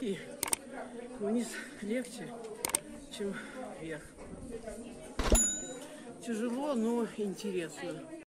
И вниз легче, чем вверх. Тяжело, но интересно.